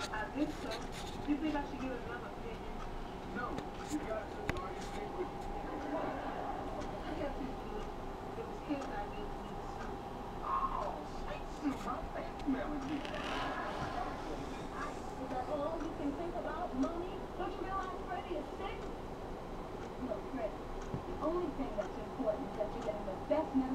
I think so. Do you think I should give it another opinion? No, you got to know your favorite. I guess you did. It was kids I gave to me the soup. Oh, sweet soup. I'm blackmailing you. Is that all you can think about, money? Don't you realize Freddie is sick? Look, Freddie, the only thing that's important is that you're getting the best medicine.